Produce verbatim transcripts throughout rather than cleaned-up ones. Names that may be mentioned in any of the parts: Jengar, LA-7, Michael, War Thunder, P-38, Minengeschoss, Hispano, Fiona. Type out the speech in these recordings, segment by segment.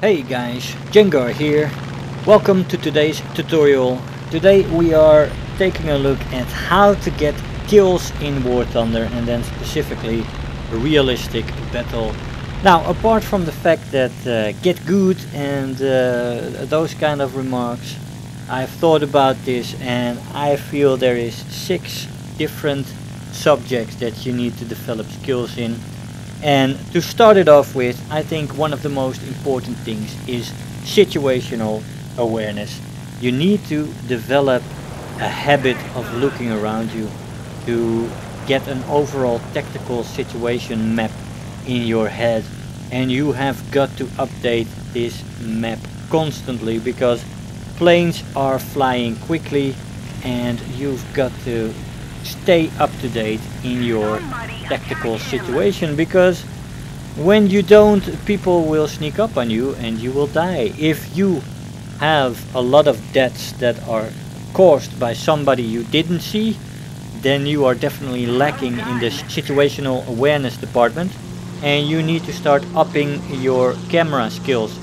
Hey guys, Jengar here. Welcome to today's tutorial. Today we are taking a look at how to get kills in War Thunder, and then specifically realistic battle. Now, apart from the fact that uh, get good and uh, those kind of remarks, I've thought about this and I feel there is six different subjects that you need to develop skills in. And to start it off with, I think one of the most important things is situational awareness. You need to develop a habit of looking around you to get an overall tactical situation map in your head. And you have got to update this map constantly, because planes are flying quickly and you've got to stay up to date in your tactical situation, because when you don't, people will sneak up on you and you will die. If you have a lot of deaths that are caused by somebody you didn't see, then you are definitely lacking in the situational awareness department, and you need to start upping your camera skills.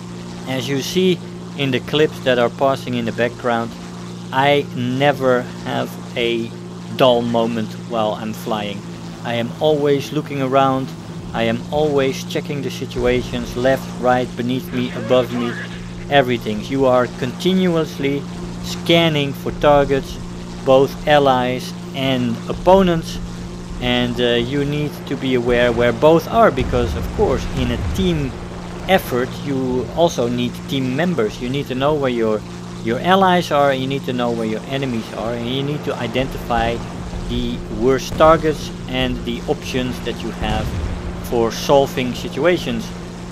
As you see in the clips that are passing in the background, I never have a dull moment while I'm flying. I am always looking around, I am always checking the situations left, right, beneath me, above me, everything. You are continuously scanning for targets, both allies and opponents, and uh, you need to be aware where both are, because of course in a team effort you also need team members. You need to know where your Your allies are, you need to know where your enemies are, and you need to identify the worst targets and the options that you have for solving situations.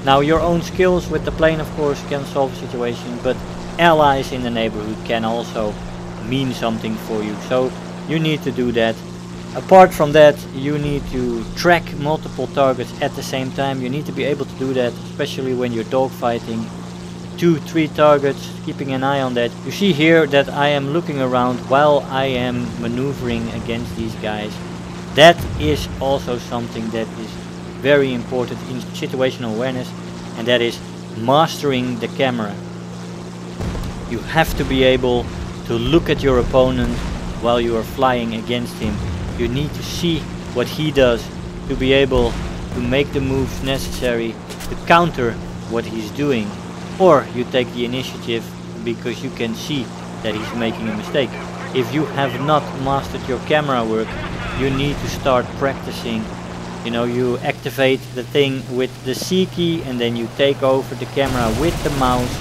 Now, your own skills with the plane of course can solve a situation, but allies in the neighborhood can also mean something for you, so you need to do that. Apart from that, you need to track multiple targets at the same time. You need to be able to do that, especially when you're dogfighting. Two, three targets, keeping an eye on that. You see here that I am looking around while I am maneuvering against these guys. That is also something that is very important in situational awareness, and that is mastering the camera. You have to be able to look at your opponent while you are flying against him. You need to see what he does to be able to make the moves necessary to counter what he's doing. Or you take the initiative because you can see that he's making a mistake. If you have not mastered your camera work, you need to start practicing. You know, you activate the thing with the C key, and then you take over the camera with the mouse,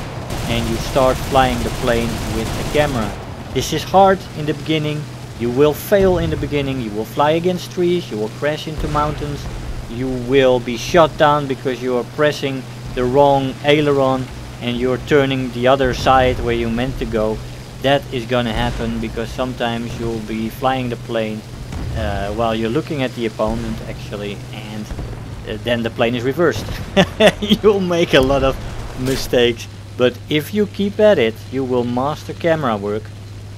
and you start flying the plane with the camera. This is hard in the beginning. You will fail in the beginning. You will fly against trees, you will crash into mountains, you will be shot down because you are pressing the wrong aileron and you're turning the other side where you meant to go. That is gonna happen, because sometimes you'll be flying the plane uh, while you're looking at the opponent actually, and uh, then the plane is reversed. You'll make a lot of mistakes, but if you keep at it, you will master camera work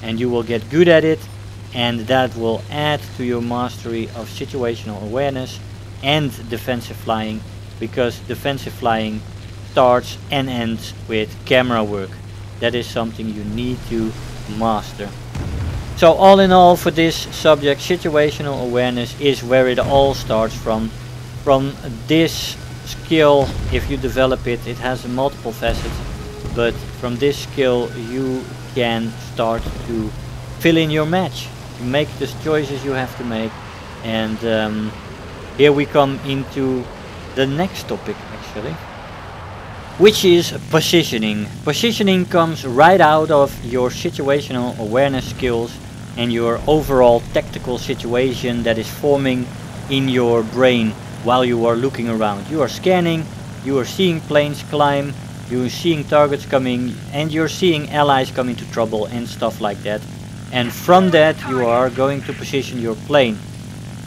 and you will get good at it, and that will add to your mastery of situational awareness and defensive flying, because defensive flying starts and ends with camera work. That is something you need to master. So all in all, for this subject, situational awareness is where it all starts from. From this skill, if you develop it, it has multiple facets, but from this skill you can start to fill in your match, you make the choices you have to make. And um, here we come into the next topic actually, which is positioning. Positioning comes right out of your situational awareness skills and your overall tactical situation that is forming in your brain while you are looking around. You are scanning, you are seeing planes climb, you are seeing targets coming, and you're seeing allies come into trouble and stuff like that. And from that you are going to position your plane.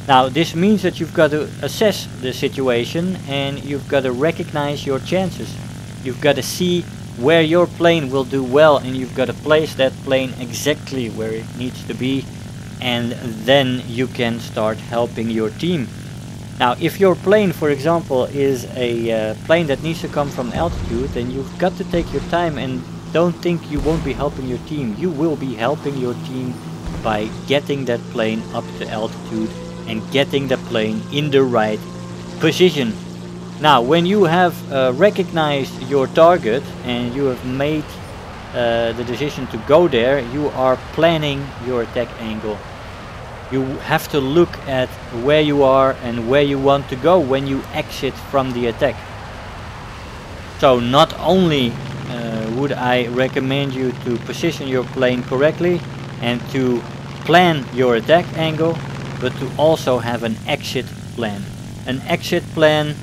Now, this means that you've got to assess the situation and you've got to recognize your chances. You've got to see where your plane will do well, and you've got to place that plane exactly where it needs to be, and then you can start helping your team. Now, if your plane, for example, is a uh, plane that needs to come from altitude, then you've got to take your time and don't think you won't be helping your team. You will be helping your team by getting that plane up to altitude and getting the plane in the right position. Now, when you have uh, recognized your target and you have made uh, the decision to go there, you are planning your attack angle. You have to look at where you are and where you want to go when you exit from the attack. So not only uh, would I recommend you to position your plane correctly and to plan your attack angle, but to also have an exit plan. An exit plan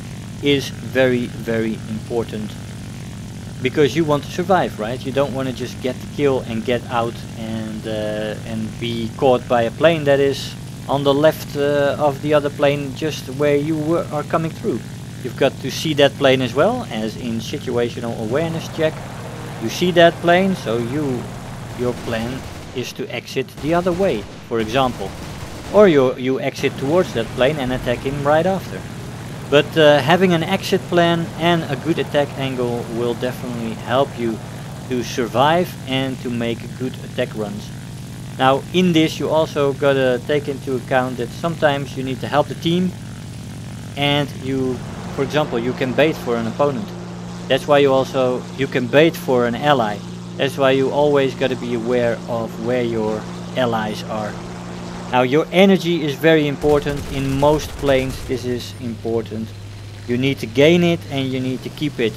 is very, very important, because you want to survive, right? You don't want to just get the kill and get out and uh, and be caught by a plane that is on the left uh, of the other plane just where you were, are coming through. You've got to see that plane as well, as in situational awareness check. You see that plane, so you your plan is to exit the other way, for example. Or you, you exit towards that plane and attack him right after. But uh, having an exit plan and a good attack angle will definitely help you to survive and to make good attack runs. Now, in this you also gotta take into account that sometimes you need to help the team, and you, for example, you can bait for an opponent. That's why you also, you can bait for an ally. That's why you always gotta be aware of where your allies are. Now, your energy is very important. In most planes this is important. You need to gain it and you need to keep it.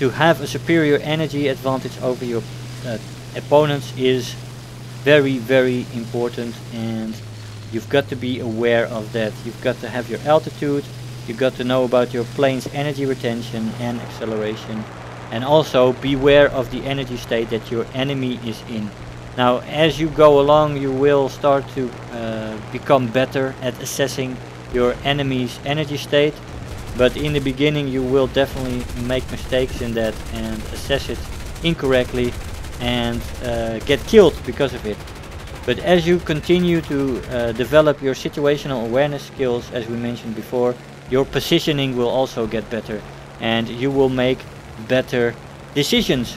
To have a superior energy advantage over your uh, opponents is very, very important, and you've got to be aware of that. You've got to have your altitude, you've got to know about your plane's energy retention and acceleration, and also beware of the energy state that your enemy is in. Now, as you go along, you will start to uh, become better at assessing your enemy's energy state, but in the beginning you will definitely make mistakes in that and assess it incorrectly and uh, get killed because of it. But as you continue to uh, develop your situational awareness skills, as we mentioned before, your positioning will also get better and you will make better decisions.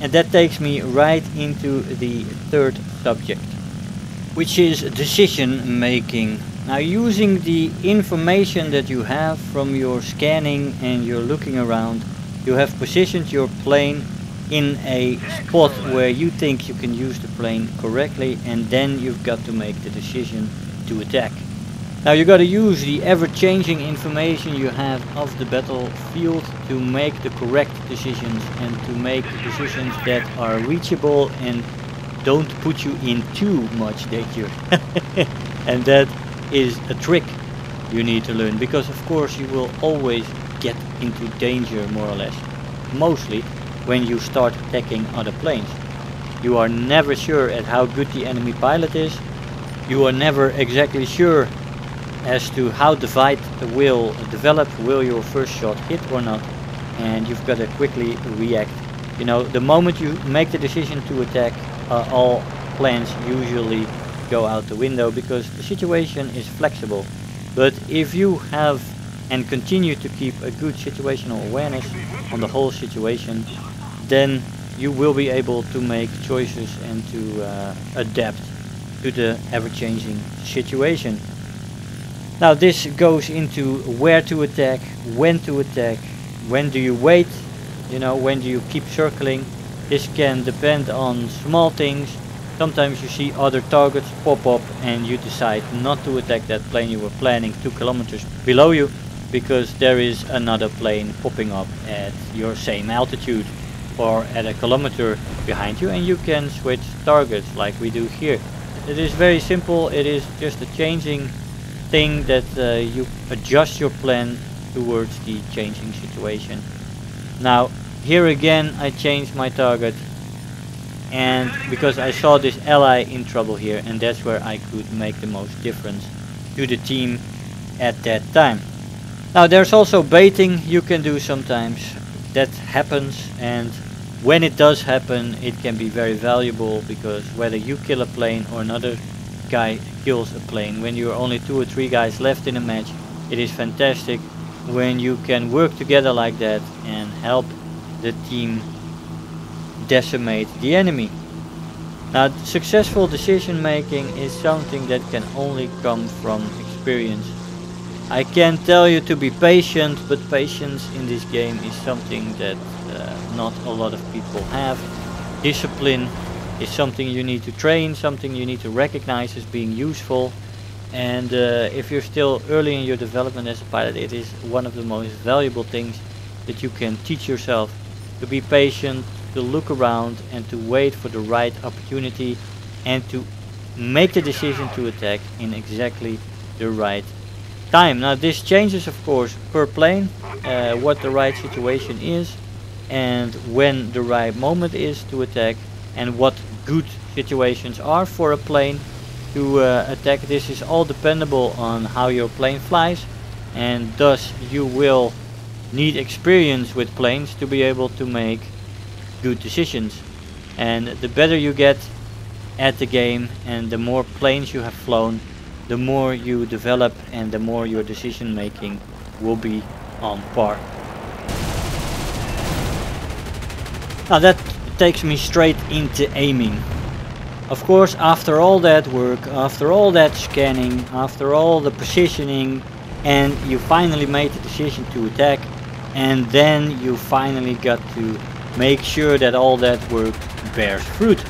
And that takes me right into the third subject, which is decision making. Now, using the information that you have from your scanning and your looking around, you have positioned your plane in a spot where you think you can use the plane correctly, and then you've got to make the decision to attack. Now, you got to use the ever-changing information you have of the battlefield to make the correct decisions and to make decisions that are reachable and don't put you in too much danger. And that is a trick you need to learn, because of course you will always get into danger, more or less, mostly when you start attacking other planes. You are never sure at how good the enemy pilot is. You are never exactly sure as to how the fight will develop. Will your first shot hit or not? And you've got to quickly react. You know, the moment you make the decision to attack, uh, all plans usually go out the window, because the situation is flexible. But if you have and continue to keep a good situational awareness on the whole situation, then you will be able to make choices and to uh, adapt to the ever-changing situation. Now, this goes into where to attack, when to attack, when do you wait, you know, when do you keep circling. This can depend on small things. Sometimes you see other targets pop up and you decide not to attack that plane you were planning two kilometers below you, because there is another plane popping up at your same altitude or at a kilometer behind you, and you can switch targets like we do here. It is very simple. It is just a changing thing that uh, you adjust your plan towards the changing situation. Now, here again I changed my target, and because I saw this ally in trouble here, and that's where I could make the most difference to the team at that time. Now, there's also baiting you can do sometimes. That happens, and when it does happen it can be very valuable, because whether you kill a plane or another guy kills a plane, when you're only two or three guys left in a match, It is fantastic when you can work together like that and help the team decimate the enemy. Now, successful decision making is something that can only come from experience. I can tell you to be patient, but patience in this game is something that uh, not a lot of people have. Discipline is something you need to train, something you need to recognize as being useful. And uh, if you're still early in your development as a pilot, it is one of the most valuable things that you can teach yourself. To be patient, to look around and to wait for the right opportunity, and to make the decision to attack in exactly the right time. Now, this changes of course per plane, uh, what the right situation is and when the right moment is to attack, and what good situations are for a plane to uh, attack. This is all dependable on how your plane flies, and thus you will need experience with planes to be able to make good decisions. And the better you get at the game and the more planes you have flown, the more you develop and the more your decision making will be on par. Now that takes me straight into aiming. Of course, after all that work, after all that scanning, after all the positioning, and you finally made the decision to attack, and then you finally got to make sure that all that work bears fruit.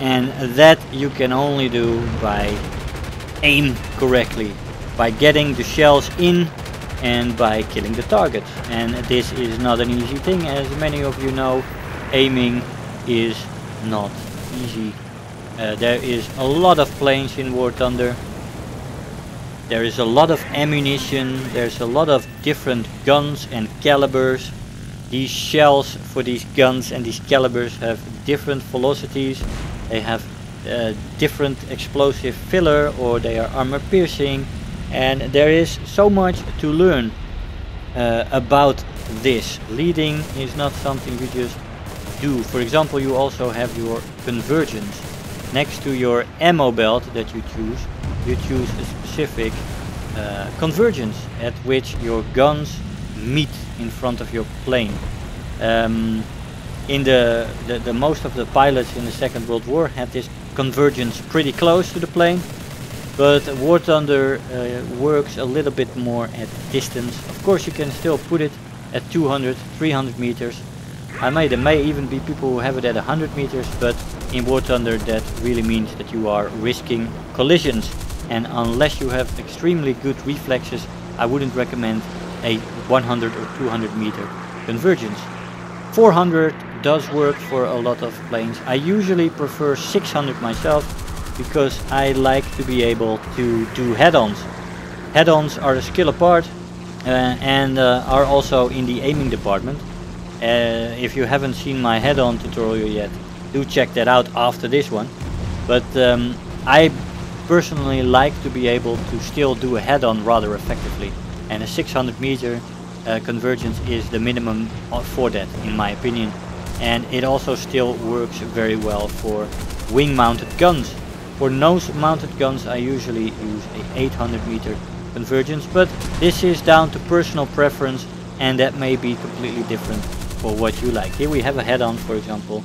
And that you can only do by aim correctly, by getting the shells in and by killing the target. And this is not an easy thing, as many of you know. Aiming is not easy. Uh, there is a lot of planes in War Thunder. There is a lot of ammunition, there's a lot of different guns and calibers. These shells for these guns and these calibers have different velocities. They have uh, different explosive filler, or they are armor piercing. And there is so much to learn uh, about this. Leading is not something you just do. For example, you also have your convergence. Next to your ammo belt that you choose, you choose a specific uh, convergence at which your guns meet in front of your plane. Um, in the, the, the most of the pilots in the Second World War had this convergence pretty close to the plane, but War Thunder uh, works a little bit more at distance. Of course, you can still put it at two hundred, three hundred meters. I mean, there may even be people who have it at one hundred meters, but in War Thunder that really means that you are risking collisions. And unless you have extremely good reflexes, I wouldn't recommend a one hundred or two hundred meter convergence. four hundred does work for a lot of planes. I usually prefer six hundred myself, because I like to be able to do head-ons. Head-ons are a skill apart uh, and uh, are also in the aiming department. Uh, if you haven't seen my head-on tutorial yet, do check that out after this one. But um, I personally like to be able to still do a head-on rather effectively, and a six hundred meter uh, convergence is the minimum for that, in my opinion. And it also still works very well for wing mounted guns. For nose mounted guns I usually use a eight hundred meter convergence, but this is down to personal preference, and that may be completely different for what you like. Here we have a head-on, for example.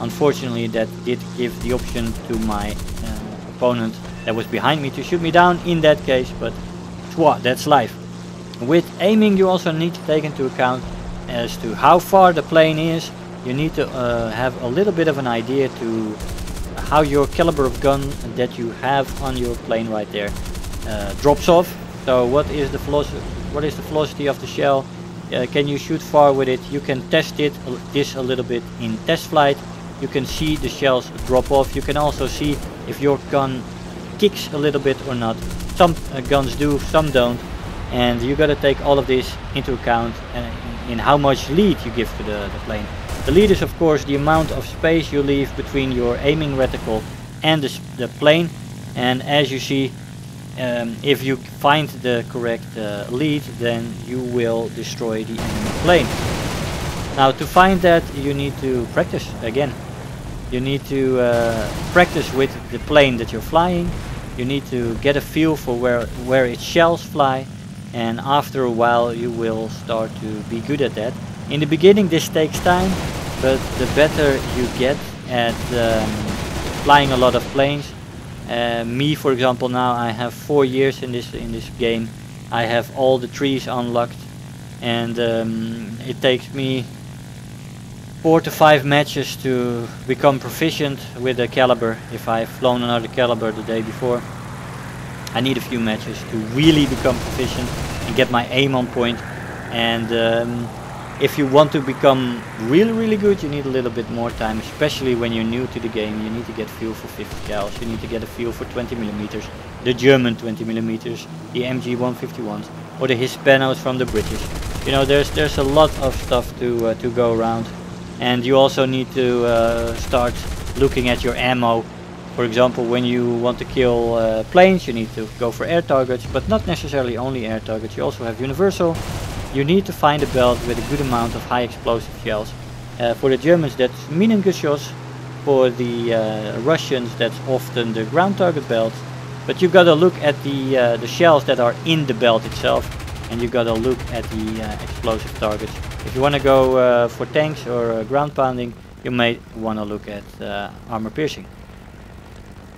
Unfortunately, that did give the option to my uh, opponent that was behind me to shoot me down in that case, but twa, that's life. With aiming, you also need to take into account as to how far the plane is. You need to uh, have a little bit of an idea to how your caliber of gun that you have on your plane right there uh, drops off. So what is the velocity, what is the velocity of the shell? Uh, can you shoot far with it? You can test it this a little bit in test flight. You can see the shells drop off. You can also see if your gun kicks a little bit or not. Some uh, guns do, some don't, and you got to take all of this into account uh, in how much lead you give to the, the plane. The lead is of course the amount of space you leave between your aiming reticle and the, the plane, and as you see, um, if you find the correct uh, lead, then you will destroy the enemy plane. Now, to find that, you need to practice again. You need to uh, practice with the plane that you're flying. You need to get a feel for where, where its shells fly, and after a while you will start to be good at that. In the beginning this takes time, but the better you get at um, flying a lot of planes. Uh, me, for example, now I have four years in this in this game. I have all the trees unlocked, and um, it takes me four to five matches to become proficient with a caliber. If I've flown another caliber the day before, I need a few matches to really become proficient and get my aim on point. And um, if you want to become really really good, you need a little bit more time, especially when you're new to the game. You need to get feel for fifty cals, you need to get a feel for twenty millimeters, the German twenty millimeters, the M G one fifty-ones, or the Hispanos from the British. You know, there's there's a lot of stuff to uh, to go around, and you also need to uh, start looking at your ammo. For example, when you want to kill uh, planes, you need to go for air targets, but not necessarily only air targets. You also have universal. You need to find a belt with a good amount of high explosive shells. Uh, for the Germans that's Minengeschoss, for the uh, Russians that's often the ground target belt. But you gotta look at the, uh, the shells that are in the belt itself, and you gotta look at the uh, explosive targets. If you wanna go uh, for tanks or uh, ground pounding, you may wanna look at uh, armor piercing.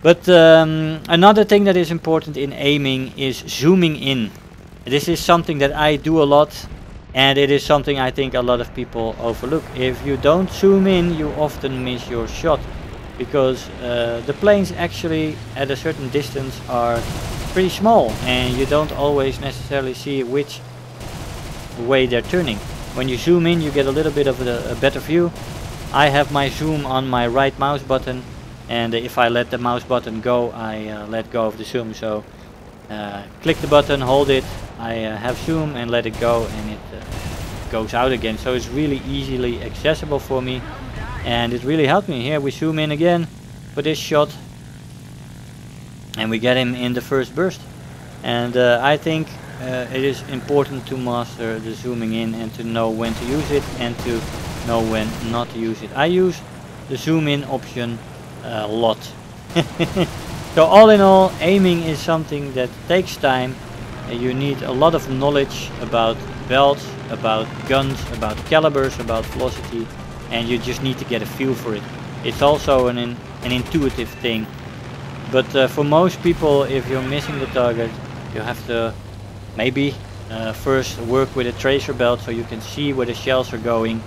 But um, another thing that is important in aiming is zooming in. This is something that I do a lot, and it is something I think a lot of people overlook. If you don't zoom in, you often miss your shot, because uh, the planes actually at a certain distance are pretty small, and you don't always necessarily see which way they're turning. When you zoom in, you get a little bit of a, a better view. I have my zoom on my right mouse button, and if I let the mouse button go, I uh, let go of the zoom. So uh, click the button, hold it, I uh, have zoom and let it go, and it uh, goes out again. So it's really easily accessible for me, and it really helped me. Here we zoom in again for this shot, and we get him in the first burst. And uh, I think uh, it is important to master the zooming in, and to know when to use it and to know when not to use it. I use the zoom in option a lot. So all in all, aiming is something that takes time. You need a lot of knowledge about belts, about guns, about calibers, about velocity, and you just need to get a feel for it. It's also an, in, an intuitive thing, but uh, for most people, if you're missing the target, you have to maybe uh, first work with a tracer belt, so you can see where the shells are going,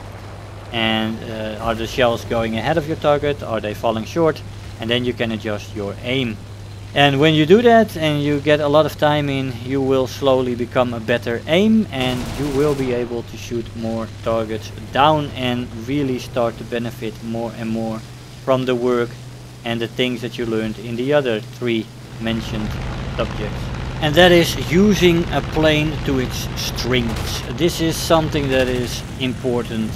and uh, are the shells going ahead of your target, are they falling short, and then you can adjust your aim. And when you do that and you get a lot of time in, you will slowly become a better aim, and you will be able to shoot more targets down and really start to benefit more and more from the work and the things that you learned in the other three mentioned subjects. And that is using a plane to its strengths. This is something that is important.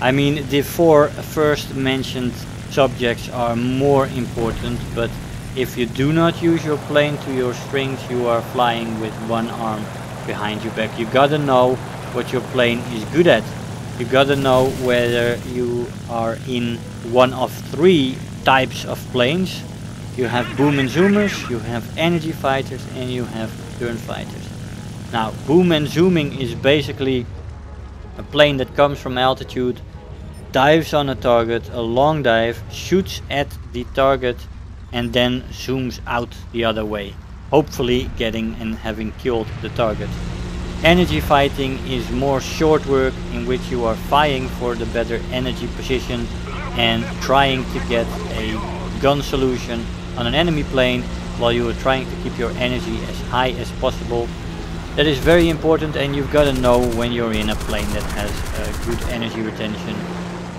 I mean, the four first mentioned subjects are more important, but if you do not use your plane to your strengths, you are flying with one arm behind your back. You gotta know what your plane is good at. You gotta know whether you are in one of three types of planes. You have boom and zoomers, you have energy fighters, and you have turn fighters. Now, boom and zooming is basically a plane that comes from altitude, dives on a target, a long dive, shoots at the target, and then zooms out the other way, hopefully getting and having killed the target. Energy fighting is more short work, in which you are vying for the better energy position and trying to get a gun solution on an enemy plane while you are trying to keep your energy as high as possible. That is very important, and you've got to know when you're in a plane that has a good energy retention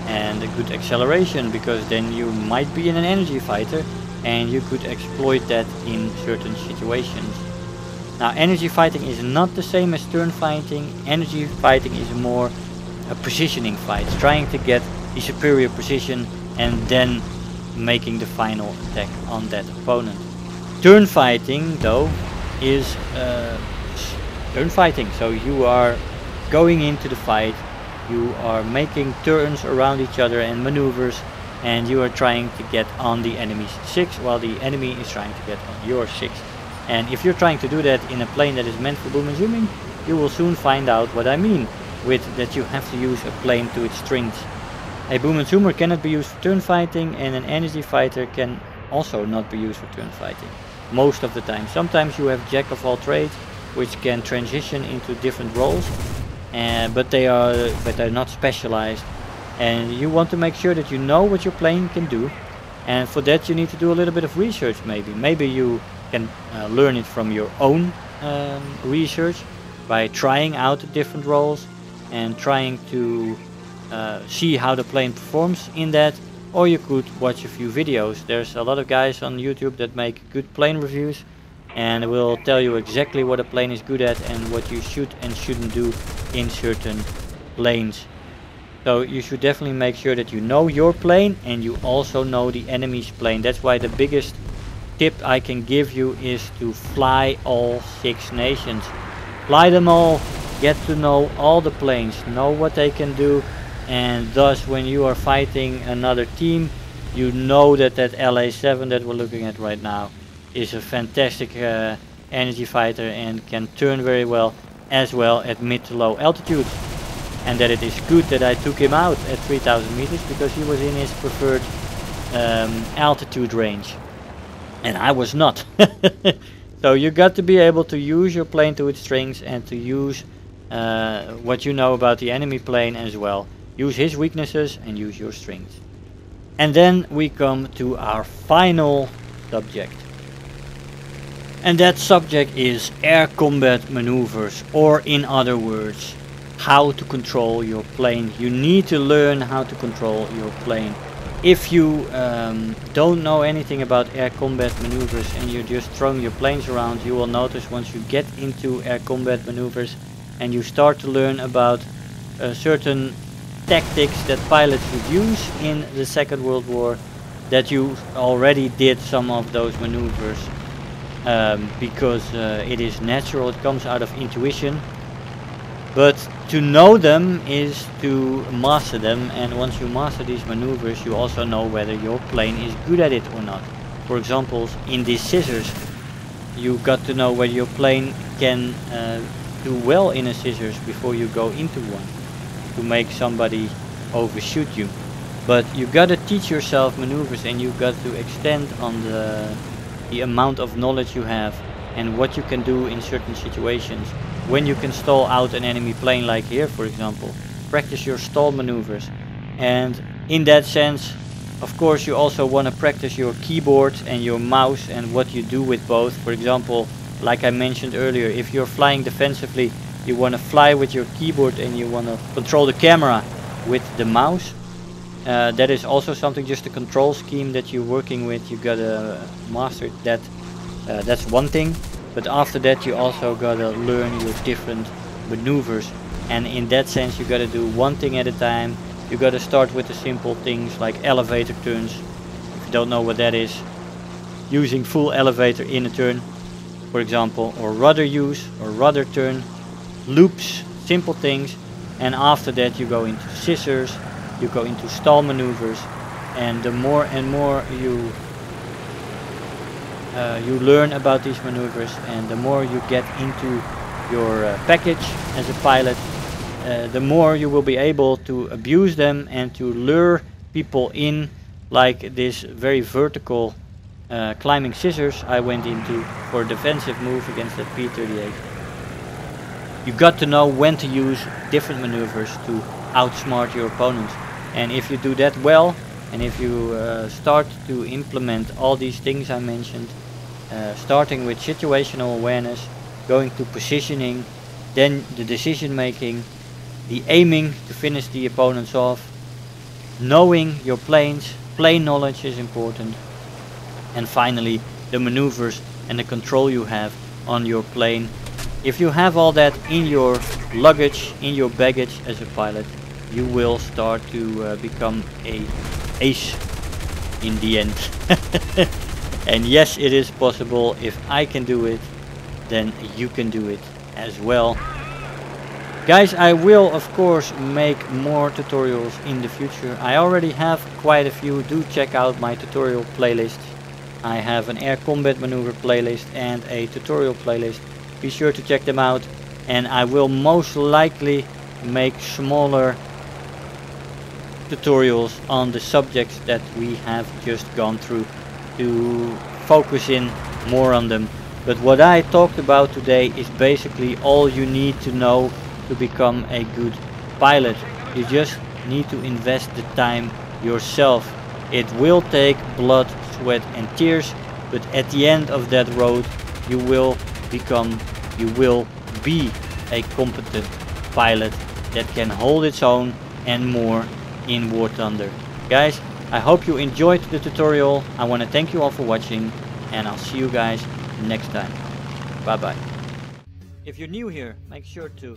and a good acceleration, because then you might be in an energy fighter, and you could exploit that in certain situations. Now, energy fighting is not the same as turn fighting. Energy fighting is more a positioning fight, trying to get the superior position and then making the final attack on that opponent. Turn fighting, though, is uh, turn fighting. So you are going into the fight, you are making turns around each other and maneuvers, and you are trying to get on the enemy's six while the enemy is trying to get on your six. And if you're trying to do that in a plane that is meant for boom and zooming, you will soon find out what I mean with that you have to use a plane to its strengths. A boom and zoomer cannot be used for turn fighting, and an energy fighter can also not be used for turn fighting. Most of the time. Sometimes you have jack of all trades, which can transition into different roles, and but they are but they're not specialized. And you want to make sure that you know what your plane can do, and for that you need to do a little bit of research. Maybe maybe you can uh, learn it from your own um, research by trying out the different roles and trying to uh, see how the plane performs in that. Or you could watch a few videos. There's a lot of guys on YouTube that make good plane reviews and will tell you exactly what a plane is good at and what you should and shouldn't do in certain planes. So you should definitely make sure that you know your plane and you also know the enemy's plane. That's why the biggest tip I can give you is to fly all six nations. Fly them all, get to know all the planes, know what they can do, and thus when you are fighting another team, you know that that L A seven that we're looking at right now is a fantastic uh, energy fighter and can turn very well as well at mid to low altitudes, and that it is good that I took him out at three thousand meters because he was in his preferred um, altitude range and I was not. So you got to be able to use your plane to its strengths and to use uh, what you know about the enemy plane as well. Use his weaknesses and use your strengths. And then we come to our final subject. And that subject is air combat maneuvers, or in other words, how to control your plane. You need to learn how to control your plane. If you um, don't know anything about air combat maneuvers and you're just throwing your planes around, you will notice once you get into air combat maneuvers and you start to learn about a certain tactics that pilots would use in the Second World War, that you already did some of those maneuvers, um, because uh, it is natural, it comes out of intuition. But to know them is to master them, and once you master these maneuvers you also know whether your plane is good at it or not. For example, in these scissors, you got to know whether your plane can uh, do well in a scissors before you go into one, to make somebody overshoot you. But you gotta teach yourself maneuvers, and you got to extend on the, the amount of knowledge you have and what you can do in certain situations. When you can stall out an enemy plane, like here for example, practice your stall maneuvers. And in that sense, of course, you also want to practice your keyboard and your mouse and what you do with both. For example, like I mentioned earlier, if you're flying defensively, you want to fly with your keyboard and you want to control the camera with the mouse. Uh, that is also something, just the control scheme that you're working with, you gotta master that. Uh, that's one thing, but after that you also gotta learn your different maneuvers, and in that sense you gotta do one thing at a time. You gotta start with the simple things like elevator turns. If you don't know what that is, using full elevator in a turn for example, or rudder use or rudder turn, loops, simple things. And after that you go into scissors, you go into stall maneuvers, and the more and more you uh, you learn about these maneuvers and the more you get into your uh, package as a pilot, uh, the more you will be able to abuse them and to lure people in, like this very vertical uh, climbing scissors I went into for a defensive move against that P thirty-eight. You got to know when to use different maneuvers to outsmart your opponents. And if you do that well, and if you uh, start to implement all these things I mentioned, uh, starting with situational awareness, going to positioning, then the decision making, the aiming to finish the opponents off, knowing your planes, plane knowledge is important, and finally the maneuvers and the control you have on your plane. If you have all that in your luggage, in your baggage as a pilot, you will start to uh, become a ace in the end. And yes, it is possible. If I can do it, then you can do it as well. Guys, I will of course make more tutorials in the future. I already have quite a few. Do check out my tutorial playlist. I have an air combat maneuver playlist and a tutorial playlist. Be sure to check them out, and I will most likely make smaller tutorials on the subjects that we have just gone through to focus in more on them. But what I talked about today is basically all you need to know to become a good pilot. You just need to invest the time yourself. It will take blood, sweat and tears, but at the end of that road you will become, you will be a competent pilot that can hold its own and more in War Thunder. Guys, I hope you enjoyed the tutorial. I want to thank you all for watching, and I'll see you guys next time. Bye bye. If you're new here, make sure to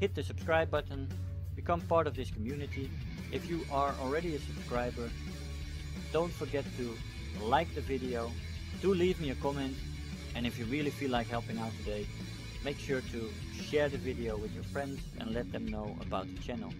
hit the subscribe button, become part of this community. If you are already a subscriber, don't forget to like the video, do leave me a comment, and if you really feel like helping out today, make sure to share the video with your friends and let them know about the channel.